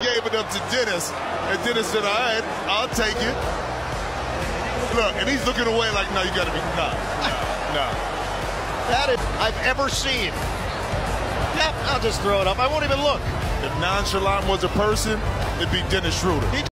Gave it up to Dennis, and Dennis said, all right, I'll take it. Look, and he's looking away like, no, you got to be, no. That if I've ever seen. Yep, I'll just throw it up. I won't even look. If nonchalant was a person, it'd be Dennis Schroder.